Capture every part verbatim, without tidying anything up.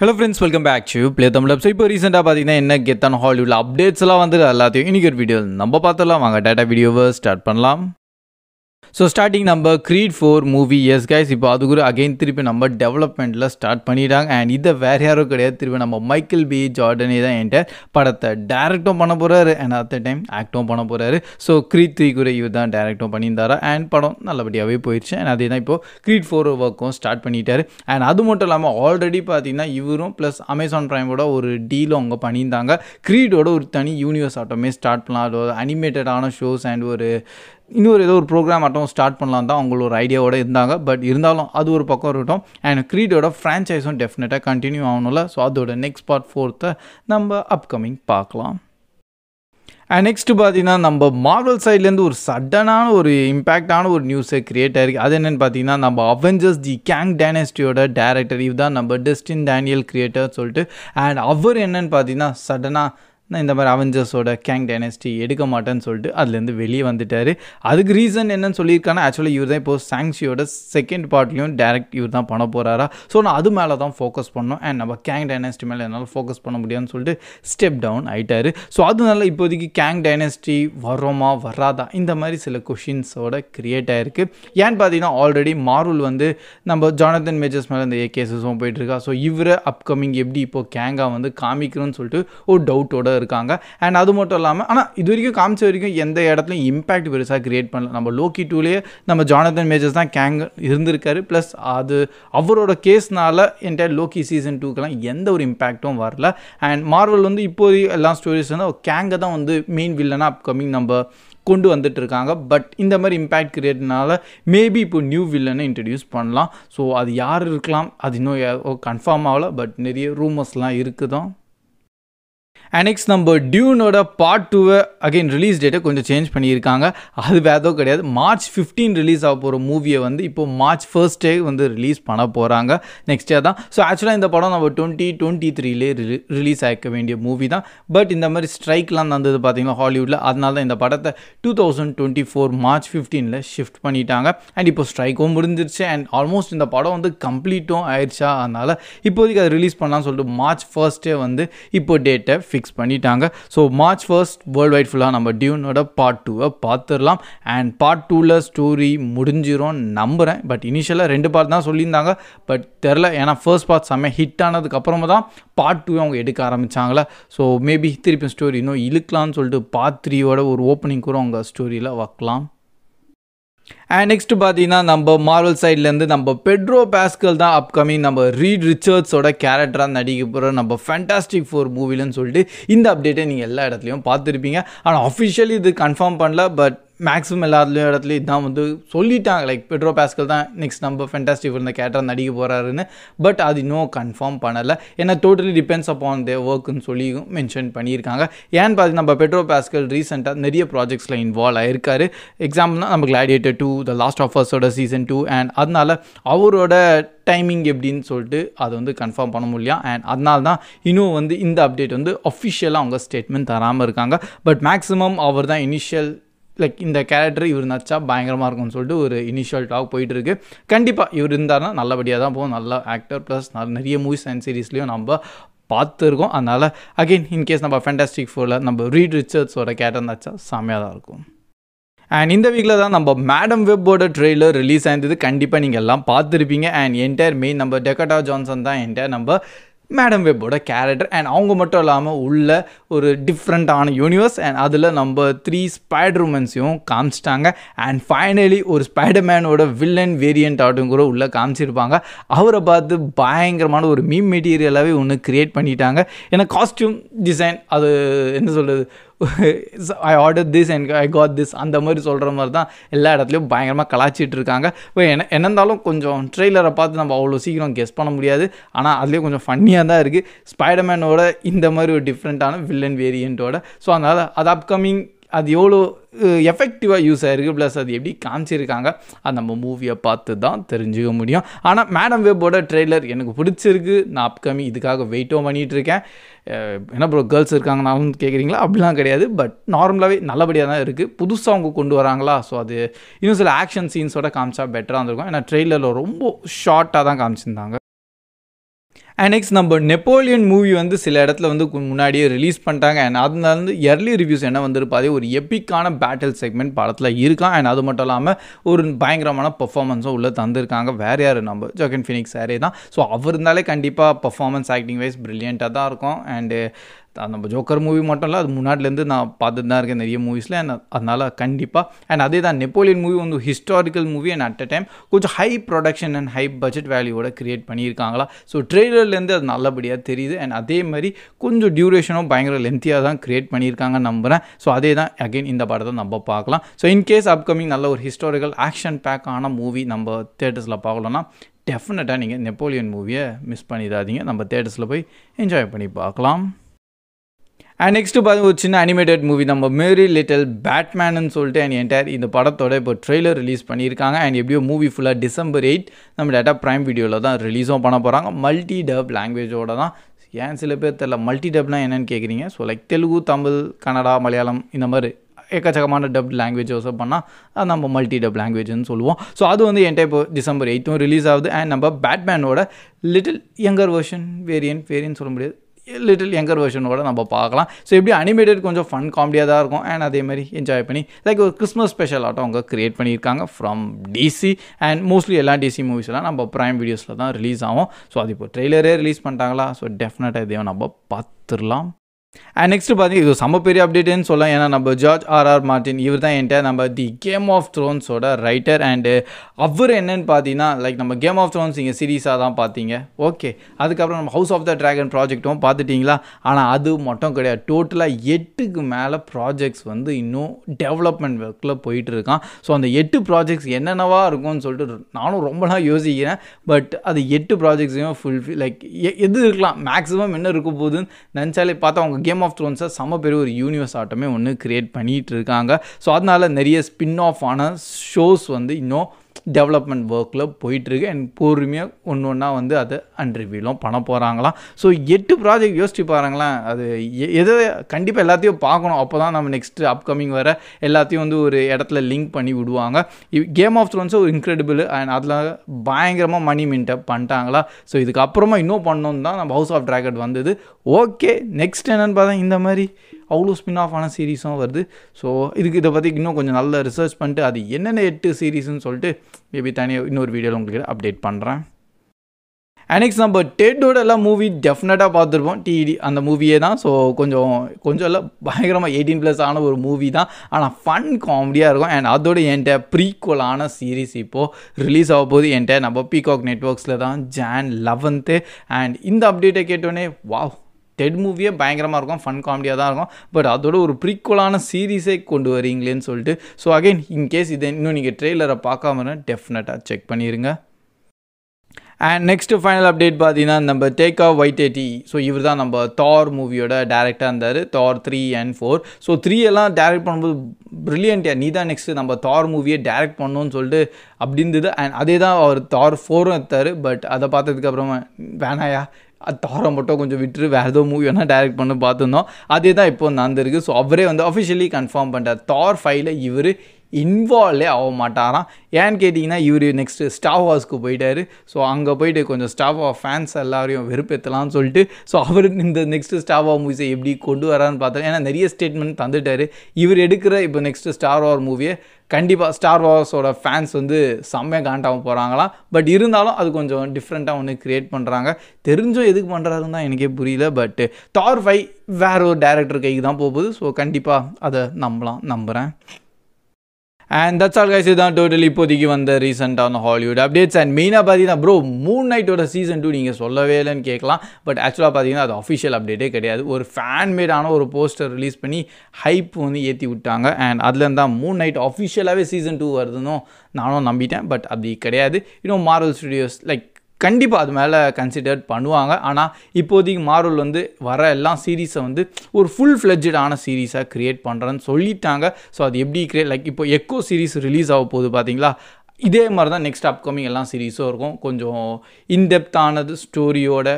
Hello friends, welcome back to Playtamildub. So இப்போ ரீசன்ட்டா பாத்தீங்கன்னா என்ன கெத்தான ஹாலிவுட்ல அப்டேட்ஸ் எல்லாம் வந்து எல்லாத்தையும் இன்னைக்கு ஒரு வீடியோல நம்ம பார்த்தலாம். வாங்க டாடா வீடியோவை ஸ்டார்ட் பண்ணலாம். ஸோ ஸ்டார்டிங் நம்ம Creed four movie yes guys இப்போ அதுக்குற அகைன் திருப்பி நம்ம டெவலப்மெண்ட்டில் ஸ்டார்ட் பண்ணிட்டாங்க. அண்ட் இதை வேறு யாரும் கிடையாது, திருப்பி நம்ம மைக்கேல் பி ஜார்டனே தான் என்கிட்ட படத்தை டேரக்டும் பண்ண போகிறாரு அண்ட் அட் த டைம் ஆக்டும் பண்ண போகிறாரு. ஸோ க்ரீட் த்ரீ குறை இவர் தான் டேரக்டும் பண்ணியிருந்தாரா அண்ட் படம் நல்லபடியாகவே போயிடுச்சு. அண்ட் அதே தான் இப்போது க்ரீட் ஃபோர் ஒர்க்கும் ஸ்டார்ட் பண்ணிட்டாரு. அண்ட் அது மட்டும் இல்லாமல் ஆல்ரெடி பார்த்தீங்கன்னா இவரும் ப்ளஸ் அமேசான் ப்ரைமோட ஒரு டீலும் அவங்க பண்ணியிருந்தாங்க. க்ரீடோட ஒரு தனி யூனிவர்ஸ் ஆட்டமே ஸ்டார்ட் பண்ணலாம், அது ஒரு அனிமேட்டடான ஷோஸ் அண்ட் ஒரு இன்னொரு ஏதோ ஒரு ப்ரோக்ராம் ஆட்டம் ஸ்டார்ட் பண்ணலாம் தான் அவங்களோட ஒரு ஐடியாவோடு இருந்தாங்க. பட் இருந்தாலும் அது ஒரு பக்கம் இருக்கட்டும். அண்ட் க்ரீடோட ஃப்ரான்ச்சைஸும் டெஃபினட்டாக கண்டினியூ ஆகணும்ல. ஸோ அதோட நெக்ஸ்ட் பார்ட் ஃபோர்த்தை நம்ம அப்கமிங் பார்க்கலாம். அண்ட் நெக்ஸ்ட்டு பார்த்தீங்கன்னா நம்ம மார்வல் சைட்லேருந்து ஒரு சடனான ஒரு இம்பேக்டான ஒரு நியூஸை க்ரியேட் ஆகிருக்கு. அது என்னென்னு பார்த்தீங்கன்னா நம்ம அவெஞ்சர்ஸ் தி கேங் டைனஸ்டியோட டேரக்டர் இவ் தான் நம்ம டெஸ்டின் டேனியல் கிரியேட்டர் சொல்லிட்டு. அண்ட் அவர் என்னென்னு பார்த்தீங்கன்னா சடனாக நான் இந்த மாதிரி அவெஞ்சர்ஸோட கேங் டைனஸ்டி எடுக்க மாட்டேன்னு சொல்லிட்டு அதுலேருந்து வெளியே வந்துட்டார். அதுக்கு ரீசன் என்னன்னு சொல்லியிருக்காங்கன்னா ஆக்சுவலி இவர் தான் இப்போது சாங்சியோட செகண்ட் பார்ட்லேயும் டேரக்ட் இவர் தான் பண்ண போகிறாரா. ஸோ நான் அது மேலே தான் ஃபோக்கஸ் பண்ணோம் அண்ட் நம்ம கேங் டைனஸ்டி மேலே என்னால் ஃபோக்கஸ் பண்ண முடியாதுன்னு சொல்லிட்டு ஸ்டெப் டவுன் ஆகிட்டார். ஸோ அதனால இப்போதைக்கு கேங் டைனஸ்டி வரோமா வராதா இந்த மாதிரி சில கொஷின்ஸோட க்ரியேட் ஆகிருக்கு. ஏன்னு பார்த்தீங்கன்னா ஆல்ரெடி மார்வல் வந்து நம்ம ஜானத்தன் மேஜர்ஸ் மேலே இந்த ஏ கேஸஸும் போயிட்டுருக்கா. ஸோ இவரை அப்கமிங் எப்படி இப்போது கேங்காக வந்து காமிக்கிறோன்னு சொல்லிட்டு ஒரு டவுட்டோட இருக்காங்க. அண்ட் அது மட்டும் இல்லாமல் ஆனால் இது வரைக்கும் காமிச்ச வரைக்கும் எந்த இடத்துலையும் இம்பாக்ட் பெருசாக கிரியேட் பண்ணல. நம்ம லோக்கி டூலேயே நம்ம ஜானத்தன் மேஜர்ஸ் தான் கேங் இருந்திருக்காரு. ப்ளஸ் அது அவரோட கேஸ்னால என்கிட்ட லோக்கி சீசன் டூக்கெல்லாம் எந்த ஒரு இம்பாக்டும் வரல. அண்ட் மார்வல் வந்து இப்போது எல்லா ஸ்டோரிஸ் வந்து கேங்கை தான் வந்து மெயின் வில்லனாக அப்கமிங் நம்ம கொண்டு வந்துட்டு இருக்காங்க. பட் இந்த மாதிரி இம்பேக்ட் கிரியேட்னால மேபி இப்போ நியூ வில்லனை இன்ட்ரடியூஸ் பண்ணலாம். ஸோ அது யார் இருக்கலாம் அது இன்னும் கன்ஃபார்ம் ஆகலை. பட் நிறைய ரூமர்ஸ்லாம் இருக்குதான். அண்ட் நெக்ஸ்ட் நம்ம டியூனோட பார்ட் டூவை அகெயின் ரிலீஸ் டேட்டை கொஞ்சம் சேஞ்ச் பண்ணியிருக்காங்க. அது வேதோ கிடையாது, மார்ச் ஃபிஃப்டீன் ரிலீஸ் ஆக போகிற மூவியை வந்து இப்போது மார்ச் ஃபர்ஸ்ட் டே வந்து ரிலீஸ் பண்ண போகிறாங்க, நெக்ஸ்ட் டே தான். ஸோ ஆக்சுவலாக இந்த படம் நம்ம டுவெண்ட்டி டுவெண்ட்டி த்ரீலே ரி ரிலீஸ் ஆகிக்க வேண்டிய மூவி தான். பட் இந்த மாதிரி ஸ்ட்ரைக்லாம் நடந்தது பார்த்தீங்கன்னா ஹாலிவுட்டில், அதனால தான் இந்த படத்தை two thousand twenty four March ஃபிஃப்டீனில் ஷிஃப்ட் பண்ணிட்டாங்க. அண்ட் இப்போ ஸ்ட்ரைக்கும் முடிஞ்சிருச்சு அண்ட் ஆல்மோஸ்ட் இந்த படம் வந்து கம்ப்ளீட்டும் ஆயிடுச்சா. அதனால் இப்போதைக்கு அதை ரிலீஸ் பண்ணலாம்னு சொல்லிட்டு மார்ச் ஃபர்ஸ்ட்டே வந்து இப்போ டேட்டை ஃபிக்ஸ் பண்ணிட்டாங்க. So March first worldwide ஃபுல்லாக நம்ம டியூனோட பார்ட் டூவை பார்த்துடலாம். அண்ட் பார்ட் டூவில் ஸ்டோரி முடிஞ்சிரும் நம்புகிறேன். பட் இனிஷியலாக ரெண்டு பார்ட் தான் சொல்லியிருந்தாங்க. பட் தெரில, ஏன்னா ஃபர்ஸ்ட் பார்ட் செம்ம ஹிட் ஆனதுக்கப்புறமா தான் பார்ட் டூ அவங்க எடுக்க ஆரம்பித்தாங்களே. ஸோ மேபி திருப்பி ஸ்டோரி இன்னும் இழுக்கலாம்னு சொல்லிட்டு பார்ட் த்ரீயோட ஒரு ஓப்பனிங் கூட அவங்க ஸ்டோரியில் வைக்கலாம். அண்ட் நெக்ஸ்ட்டு பார்த்தீங்கன்னா நம்ம மார்வல் சைட்லேருந்து நம்ம பெட்ரோ பாஸ்கல் தான் அப்கமிங் நம்ம ரீட் ரிச்சர்ட்ஸோட கேரக்டராக நடிக்க போகிற நம்ம ஃபேண்டாஸ்டிக் ஃபோர் மூவிலன்னு சொல்லிட்டு இந்த அப்டேட்டை நீங்கள் எல்லா இடத்துலையும் பார்த்துருப்பீங்க. ஆனால் அஃபிஷியலி இது கன்ஃபார்ம் பண்ணல. பட் மேக்ஸிமம் எல்லா இடத்துலையும் இதுதான் வந்து சொல்லிட்டாங்க, லைக் பெட்ரோ பாஸ்கல் தான் நெக்ஸ்ட் நம்ம ஃபேண்டாஸ்டிக் ஃபோர் இந்த கேரக்டராக நடிக்க போகிறாருன்னு. பட் அது இன்னும் கன்ஃபார்ம் பண்ணலை, ஏன்னா டோட்டலி டிபெண்ட்ஸ் அப்பான் தே ஒர்க்குன்னு சொல்லி மென்ஷன் பண்ணியிருக்காங்க. ஏன்னு பார்த்து நம்ம பெட்ரோ பாஸ்கல் ரீசெண்டாக நிறைய ப்ராஜெக்ட்ஸில் இன்வால்வ் ஆகிருக்காரு. எக்ஸாம்பிள்னா நம்ம Gladiator two, the last of அஸோட சீசன் டூ. அண்ட் அதனால் அவரோட டைமிங் எப்படின்னு சொல்லிட்டு அதை வந்து கன்ஃபார்ம் பண்ண முடியல. அண்ட் அதனால தான் இன்னும் வந்து இந்த அப்டேட் வந்து அஃபிஷியலாக அவங்க ஸ்டேட்மெண்ட் தராமல் இருக்காங்க. பட் மேக்ஸிமம் அவர் தான் இனிஷியல், லைக் இந்த கேரக்டர் இவர் நடிச்சா பயங்கரமாக இருக்கும்னு சொல்லிட்டு ஒரு இனிஷியல் டாக் போயிட்டுருக்கு. கண்டிப்பாக இவர் இருந்தார்னா நல்லபடியாக தான் போகும். நல்ல ஆக்டர், ப்ளஸ் நிறைய மூவிஸ் அண்ட் சீரீஸ்லையும் நம்ம பார்த்துருக்கோம். அதனால் அகெயின் இன்கேஸ் நம்ம ஃபேண்டாஸ்டிக் ஃபோரில் நம்ம ரீட் ரிச்சர்ட்ஸோட கேரக்டர் நடிச்சா செம்மையாக தான் இருக்கும். அண்ட் இந்த வீக்கில் தான் நம்ம மேடம் வெப்போட ட்ரெய்லர் ரிலீஸ் ஆயிருந்தது. கண்டிப்பாக நீங்கள் எல்லாம் பார்த்துருப்பீங்க. அண்ட் என்டையர் மெயின் நம்ம டெக்கோட்டா ஜான்சன் தான் என்டையர் நம்ம மேடம் வெப்போட கேரக்டர். அண்ட் அவங்க மட்டும் இல்லாமல் உள்ள ஒரு டிஃப்ரெண்ட்டான யூனிவர்ஸ் அண்ட் அதில் நம்ம த்ரீ ஸ்பைடர் உமன்ஸையும் காமிச்சிட்டாங்க. அண்ட் ஃபைனலி ஒரு ஸ்பைடர்மேனோட வில்லன் வேரியண்ட் ஆட்டும் கூட உள்ளே காமிச்சிருப்பாங்க. அவரை பார்த்து பயங்கரமான ஒரு மீம் மெட்டீரியலாகவே ஒன்று க்ரியேட் பண்ணிட்டாங்க. ஏன்னா காஸ்ட்யூம் டிசைன் அது என்ன சொல்கிறது, I order this and I got this அந்த மாதிரி சொல்கிற மாதிரி தான் எல்லா இடத்துலையும் பயங்கரமாக கலாச்சிட்டு இருக்காங்க. என்ன என்னந்தாலும் கொஞ்சம் ட்ரெய்லரை பார்த்து நம்ம அவ்வளோ சீக்கிரம் கெஸ் பண்ண முடியாது. ஆனால் அதுலேயும் கொஞ்சம் ஃபன்னியாக தான் இருக்குது ஸ்பைடர்மேனோட இந்த மாதிரி ஒரு டிஃப்ரெண்ட்டான வில்லன் வேரியண்ட்டோட. ஸோ அதனால் அது அப்கமிங் அது எவ்வளோ எஃபெக்டிவாக யூஸ் ஆகிருக்கு, ப்ளஸ் அது எப்படி காமிச்சிருக்காங்க அது நம்ம மூவியை பார்த்து தான் தெரிஞ்சுக்க முடியும். ஆனால் மேடம் வெப்போட ட்ரெய்லர் எனக்கு பிடிச்சிருக்கு. நான் அப்கமிங் இதுக்காக வெயிட்டும் பண்ணிகிட்ருக்கேன். என்ன ப்ரோ கேர்ள்ஸ் இருக்காங்க நான் கேட்குறீங்களா? அப்படிலாம் கிடையாது, பட் நார்மலாகவே நல்லபடியாக தான் இருக்குது. புதுசாக அவங்க கொண்டு வராங்களா, ஸோ அது இன்னும் சில ஆக்ஷன் சீன்ஸோட காமிச்சா பெட்டராக இருந்திருக்கும். ஏன்னா ட்ரெய்லரில் ரொம்ப ஷார்ட்டாக தான் காமிச்சிருந்தாங்க. அண்ட் நெக்ஸ்ட் நம்ம நெப்போலியன் மூவி வந்து சில இடத்துல வந்து முன்னாடியே ரிலீஸ் பண்ணிட்டாங்க. அண்ட் அதனால வந்து எர்லி ரிவ்யூஸ் என்ன வந்துருப்பாது, ஒரு எப்பிக்கான பேட்டில் செக்மெண்ட் படத்தில் இருக்கான். அண்ட் அது மட்டும் இல்லாமல் ஒரு பயங்கரமான பர்ஃபார்மன்ஸும் உள்ளே தந்திருக்காங்க. வேறு யார், நம்ம ஜோக்கன் ஃபினிக்ஸ் சாரே தான். ஸோ அவர் இருந்தாலே கண்டிப்பாக பர்ஃபார்மன்ஸ் ஆக்டிங் வைஸ் ப்ரில்லியண்ட்டாக தான் இருக்கும். அண்டு நம்ம ஜோக்கர் மூவி மட்டும் இல்லை, அது முன்னாடிலேருந்து நான் பார்த்துட்டு தான் இருக்கேன் நிறைய மூவிஸில். அண்ட் அதனால் கண்டிப்பாக அண்ட் அதே தான் நெப்போலியன் மூவி வந்து historical movie. And at a time கொஞ்சம் high production and high budget வேல்யூவோட க்ரியேட் பண்ணியிருக்காங்களா, ஸோ ட்ரெய்லர்லேருந்து அது நல்லபடியாக தெரியுது. அண்ட் அதே மாதிரி கொஞ்சம் டியூரேஷனும் பயங்கர லென்த்தியாக தான் க்ரியேட் பண்ணியிருக்காங்கன்னு நம்புகிறேன். ஸோ அதே தான் அகெயின் இந்த படத்தை நம்ம பார்க்கலாம். ஸோ இன்கேஸ் அப்கமிங் நல்ல ஒரு ஹிஸ்டாரிக்கல் ஆக்ஷன் பேக்கான மூவி நம்ம தேட்டர்ஸில் பார்க்கலன்னா டெஃபினட்டாக நீங்கள் நெப்போலியன் மூவியை மிஸ் பண்ணிடாதீங்க. நம்ம தேட்டர்ஸில் போய் என்ஜாய் பண்ணி பார்க்கலாம். அண்ட் நெக்ஸ்ட்டு பார்த்து ஒரு சின்ன அனிமேட்டட் மூவி நம்ம மேரி லிட்டில் பேட்மேன்னு சொல்லிட்டு அண்ட் என்டையர் இந்த படத்தோட இப்போ ட்ரெய்லர் ரிலீஸ் பண்ணியிருக்காங்க. அண்ட் எப்படியோ மூவி ஃபுல்லாக டிசம்பர் எயிட் நம்ம டேட்டா ப்ரைம் வீடியோவில் தான் ரிலீஸும் பண்ண போகிறாங்க. மல்டி டப் லாங்குவேஜோட தான். ஏன் சில பேர் தெரியல மல்டி டப்னால் என்னென்னு கேட்குறீங்க. ஸோ லைக் தெலுங்கு, தமிழ், கன்னடா, மலையாளம் இந்த மாதிரி எக்கச்சக்கமான டப் லாங்குவேஜ் யூஸ் பண்ணால் அது நம்ம மல்டி டப் லாங்குவேஜ்னு சொல்லுவோம். ஸோ அது வந்து என்கிட்ட இப்போ டிசம்பர் எயிட்டும் ரிலீஸ் ஆகுது. அண்ட் நம்ம பேட்மேனோட little younger version variant variant சொல்ல முடியாது லிட்டில் யங்கர் வெர்ஷனோட நம்ம பார்க்கலாம். ஸோ எப்படி அனிமேட்டட் கொஞ்சம் ஃபன் காமெடியாக தான் இருக்கும். அண்ட் அதே மாதிரி என்ஜாய் பண்ணி லைக் ஒரு கிறிஸ்மஸ் ஸ்பெஷல் ஆட்டம் அவங்க க்ரியேட் பண்ணியிருக்காங்க ஃப்ரம் டிசி. அண்ட் மோஸ்ட்லி எல்லா டிசி மூவிஸ்லாம் நம்ம ப்ரைம் வீடியோஸில் தான் ரிலீஸ் ஆகும். ஸோ அது இப்போ ட்ரெய்லரே ரிலீஸ் பண்ணிட்டாங்களா, ஸோ டெஃபினட்டாக இதையும் நம்ம பார்த்துடலாம். அண்ட் நெக்ஸ்ட்டு பார்த்தீங்கன்னா இது செம்ம பெரிய அப்டேட்டுன்னு சொல்லலாம். ஏன்னா நம்ம ஜார்ஜ் ஆர்ஆர் மார்ட்டின் இவர் தான் என்கிட்ட நம்ம தி கேம் ஆஃப் த்ரோன்ஸோட ரைட்டர். அண்டு அவர் என்னன்னு பார்த்தீங்கன்னா லைக் நம்ம கேம் ஆஃப் த்ரோன்ஸ் இங்கே சீரீஸாக தான் பார்த்தீங்க, ஓகே. அதுக்கப்புறம் நம்ம ஹவுஸ் ஆஃப் த ட்ராகன் ப்ராஜெக்ட்டும் பார்த்துட்டிங்களா. ஆனால் அது மட்டும் கிடையாது, டோட்டலாக எட்டுக்கு மேலே ப்ராஜெக்ட்ஸ் வந்து இன்னும் டெவலப்மெண்ட் ஒர்க்கில் போயிட்டுருக்கான். ஸோ அந்த எட்டு ப்ராஜெக்ட்ஸ் என்னென்னவா இருக்கும்னு சொல்லிட்டு நானும் ரொம்ப நாள் யோசிக்கிறேன். பட் அது எட்டு ப்ராஜெக்ட்ஸையும் ஃபுல்ஃபில் லைக் எது இருக்கலாம், மேக்ஸிமம் என்ன இருக்க போகுதுன்னு நினச்சாலே பார்த்தா அவங்க கேம் ஆஃப் த்ரோன்ஸை செம்ம பெரிய ஒரு யூனிவர்ஸ் ஆட்டமே ஒன்று க்ரியேட் பண்ணிகிட்டு இருக்காங்க. ஸோ அதனால் நிறைய ஸ்பின் ஆஃப் ஆன ஷோஸ் வந்து இன்னும் டெவலப்மெண்ட் ஒர்க்கில் போயிட்டுருக்கு. அண்ட் பொறுமையாக ஒன்று ஒன்றா வந்து அதை அன்ரிவியூலும் பண்ண போகிறாங்களாம். ஸோ எட்டு ப்ராஜெக்ட் யோசிச்சு பாருங்களேன், அது எதை கண்டிப்பாக எல்லாத்தையும் பார்க்கணும். அப்போ தான் நம்ம நெக்ஸ்ட்டு அப்கமிங் வர எல்லாத்தையும் வந்து ஒரு இடத்துல லிங்க் பண்ணி விடுவாங்க. கேம் ஆஃப் த்ரோன்ஸும் ஒரு இன்க்ரெடிபிள் அண்ட் அதில் பயங்கரமாக மணி மின்டப் பண்ணிட்டாங்களா. ஸோ இதுக்கப்புறமா இன்னும் பண்ணணுன்னு தான் நம்ம ஹவுஸ் ஆஃப் ட்ராகன் வந்தது, ஓகே. நெக்ஸ்ட் என்னென்னு பார்த்தா இந்த மாதிரி அவ்வளோ ஸ்பின் ஆஃப் ஆன சீரீஸும் வருது. ஸோ இதுக்கு இதை பற்றி இன்னும் கொஞ்சம் நல்லா ரிசர்ச் பண்ணிட்டு அது என்னென்ன எட்டு சீரீஸ்ன்னு சொல்லிட்டு மேபி தனியாக இன்னொரு வீடியோவில் உங்களுக்கு அப்டேட் பண்ணுறேன். அண்ட் நம்ம டெட்டோட எல்லாம் மூவி டெஃபினட்டாக பார்த்துருப்போம். டிடி அந்த மூவியே தான். ஸோ கொஞ்சம் கொஞ்சம் எல்லாம் பயங்கரமாக எயிட்டீன் ப்ளஸ் ஆன ஒரு மூவி தான், ஆனால் ஃபன் காமெடியாக இருக்கும். அண்ட் அதோட என்கிட்ட ப்ரீக்குவலான சீரீஸ் இப்போது ரிலீஸ் ஆக போது. என்கிட்ட நம்ம பீகாக் நெட்வொர்க்ஸில் தான் ஜான் லெவன்த்து. அண்ட் இந்த அப்டேட்டை கேட்டோன்னே வாவ், டெட் மூவியே பயங்கரமாக இருக்கும், ஃபன் காமெடியாக தான் இருக்கும். பட் அதோட ஒரு ப்ரீக்குவலான சீரீஸே கொண்டு வரீங்களேன்னு சொல்லிட்டு ஸோ அகெயின் இன்கேஸ் இதை இன்னும் நீங்கள் ட்ரெய்லரை பார்க்காம டெஃபினட்டாக செக் பண்ணிடுங்க. அண்ட் நெக்ஸ்ட்டு ஃபைனல் அப்டேட் பார்த்தீங்கன்னா நம்ம டேக்கா வைட்டேட்டி. ஸோ இவர் தான் நம்ம தார் மூவியோட டேரக்டாக இருந்தார், Thor three and four. So three எல்லாம் டேரெக்ட் பண்ணும்போது ப்ரில்லியண்ட்டியா நீ தான் நெக்ஸ்ட்டு நம்ம தார் மூவியை டேரெக்ட் பண்ணணும்னு சொல்லிட்டு அப்படி இருந்தது. அண்ட் அதே தான் அவர் தார் ஃபோரும் எடுத்தார். பட் அதை பார்த்ததுக்கப்புறமா வேணாயா தாரை மட்டும் கொஞ்சம் விட்டு வேறு ஏதோ மூவி வேணால் டேரெக்ட் பண்ணி பார்த்துருந்தோம். அதே தான் இப்போ நடந்திருக்கு. ஸோ அவரே வந்து அஃபிஷியலி கன்ஃபார்ம் பண்ணிட்டார், தார் ஃபைவ்ல இவர் இன்வால்வே ஆக மாட்டாராம். ஏன்னு கேட்டிங்கன்னா இவர் நெக்ஸ்ட்டு ஸ்டார் வார்ஸ்க்கு போயிட்டார். ஸோ அங்கே போய்ட்டு கொஞ்சம் ஸ்டார் வார் ஃபேன்ஸ் எல்லாரையும் வெறுப்பேற்றலான்னு சொல்லிட்டு ஸோ அவர் இந்த நெக்ஸ்ட்டு ஸ்டார் வார் மூவிஸை எப்படி கொண்டு வரான்னு பார்த்தா ஏன்னா நிறைய ஸ்டேட்மெண்ட் தந்துட்டார். இவர் எடுக்கிற இப்போ நெக்ஸ்ட்டு ஸ்டார் வார் மூவியை கண்டிப்பாக ஸ்டார் வார்ஸோட ஃபேன்ஸ் வந்து செம்மையாக காண்டாமல் போகிறாங்களாம். பட் இருந்தாலும் அது கொஞ்சம் டிஃப்ரெண்ட்டாக ஒன்று க்ரியேட் பண்ணுறாங்க. தெரிஞ்சும் எதுக்கு பண்ணுறாருன்னு தான் எனக்கே புரியல. பட்டு தார் ஃபைவ் வேறு ஒரு டேரக்டர் கைக்கு தான் போகுது. ஸோ கண்டிப்பாக அதை நம்பலாம், நம்புகிறேன். And that's all guys. இதுதான் டோட்டலி இப்போதைக்கு வந்த ரீசெண்டான ஹாலிவுட் அப்டேட்ஸ். அண்ட் மெயினாக பார்த்தீங்கன்னா ப்ரோ மூன் நைட்டோட சீசன் டூ நீங்கள் சொல்லவே இல்லைன்னு கேட்கலாம். பட் ஆக்சுவலாக பார்த்தீங்கன்னா அது அஃபிஷியல் அப்டேட்டே கிடையாது. ஒரு ஃபேன் மேடான ஒரு போஸ்டர் ரிலீஸ் பண்ணி ஹைப் வந்து ஏற்றி விட்டாங்க. அண்ட் அதுலேருந்து தான் மூன் நைட் அஃபிஷியலாகவே சீசன் டூ வருதுன்னு நானும் நம்பிட்டேன். பட் அப்படி கிடையாது. இன்னும் மார்வல் ஸ்டுடியோஸ் லைக் கண்டிப்பாக அது மேலே கன்சிடர் பண்ணுவாங்க. ஆனால் இப்போதைக்கு மார்வல் வந்து வர எல்லா சீரீஸை வந்து ஒரு ஃபுல் ஃப்ளெட்ஜான சீரீஸாக க்ரியேட் பண்ணுறேன்னு சொல்லிட்டாங்க. ஸோ அது எப்படி க்ரியேட் லைக் இப்போ எக்கோ சீரீஸ் ரிலீஸ் ஆக போகுது பார்த்தீங்களா, இதே மாதிரி தான் நெக்ஸ்ட் அப்கமிங் எல்லா சீரீஸும் இருக்கும். கொஞ்சம் இன்டெப்த்தானது ஸ்டோரியோட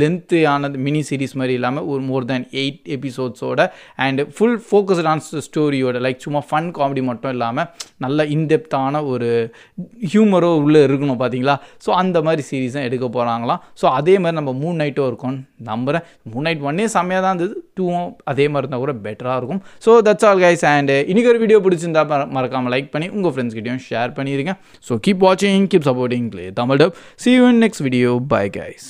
லென்த்து ஆனது மினி சீரீஸ் மாதிரி இல்லாமல் ஒரு மோர் தேன் எயிட் எபிசோட்ஸோட அண்ட் ஃபுல் ஃபோக்கஸ்டான ஸ்டோரியோட லைக் சும்மா ஃபன் காமெடி மட்டும் இல்லாமல் நல்ல இன்டெப்த்தான ஒரு ஹியூமரோ உள்ளே இருக்கணும் பார்த்தீங்களா. ஸோ அந்த மாதிரி சீரீஸ் தான் எடுக்க போகிறாங்களாம். ஸோ அதே மாதிரி நம்ம மூன் நைட்டும் இருக்கோம்னு நம்புகிறேன். மூன் நைட் ஒன்னே செம்மையாக தான் இருந்தது, டூவும் அதே மாதிரி இருந்தால் கூட பெட்டராக இருக்கும். So that's all guys. And இன்றைக்கி ஒரு வீடியோ பிடிச்சிருந்தா மறக்காமல் லைக் பண்ணி உங்கள் ஃப்ரெண்ட்ஸ்கிட்டையும் ஷேர் பண்ணிடுங்க. So keep watching, keep supporting Playtamildub. See you in next video. Bye guys.